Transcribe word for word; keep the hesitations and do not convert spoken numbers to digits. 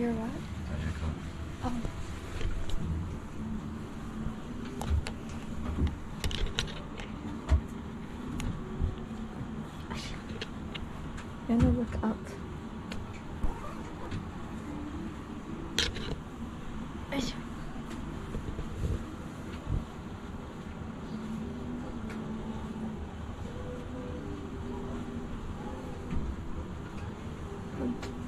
You're what? Doja Cat. Oh. I'm gonna look up. Mm-hmm.